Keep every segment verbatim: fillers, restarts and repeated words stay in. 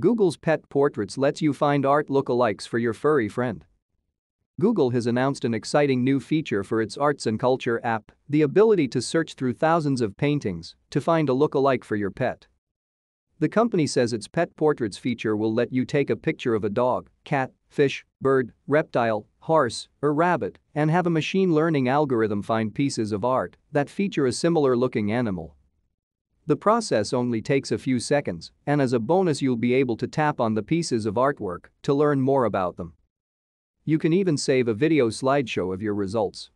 Google's Pet Portraits lets you find art lookalikes for your furry friend. Google has announced an exciting new feature for its Arts and Culture app, the ability to search through thousands of paintings to find a lookalike for your pet. The company says its Pet Portraits feature will let you take a picture of a dog, cat, fish, bird, reptile, horse, or rabbit, and have a machine learning algorithm find pieces of art that feature a similar-looking animal. The process only takes a few seconds, and as a bonus you'll be able to tap on the pieces of artwork to learn more about them. You can even save a video slideshow of your results.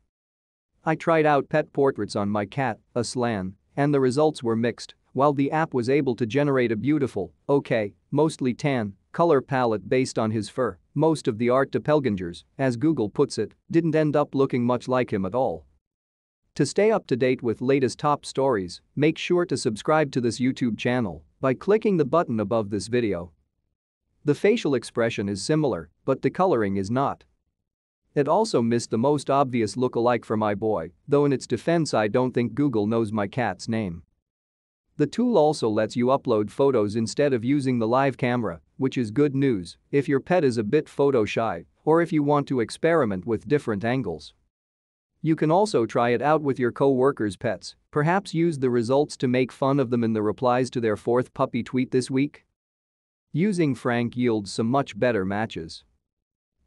I tried out Pet Portraits on my cat, Aslan, and the results were mixed, while the app was able to generate a beautiful, okay, mostly tan, color palette based on his fur. Most of the art doppelgangers, as Google puts it, didn't end up looking much like him at all. To stay up to date with latest top stories, make sure to subscribe to this YouTube channel by clicking the button above this video. The facial expression is similar, but the coloring is not. It also missed the most obvious look-alike for my boy, though in its defense I don't think Google knows my cat's name. The tool also lets you upload photos instead of using the live camera, which is good news if your pet is a bit photo shy or if you want to experiment with different angles. You can also try it out with your co-workers' pets, perhaps use the results to make fun of them in the replies to their fourth puppy tweet this week. Using Frank yields some much better matches.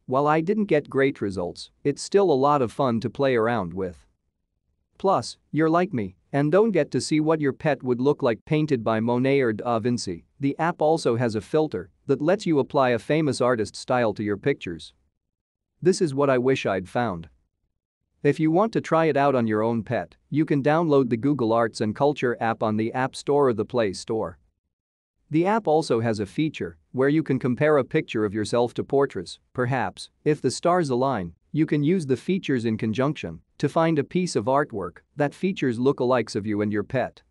While I didn't get great results, it's still a lot of fun to play around with. Plus, you're like me and don't get to see what your pet would look like painted by Monet or Da Vinci. The app also has a filter that lets you apply a famous artist's style to your pictures. This is what I wish I'd found. If you want to try it out on your own pet, you can download the Google Arts and Culture app on the App Store or the Play Store. The app also has a feature where you can compare a picture of yourself to portraits. Perhaps, if the stars align, you can use the features in conjunction to find a piece of artwork that features lookalikes of you and your pet.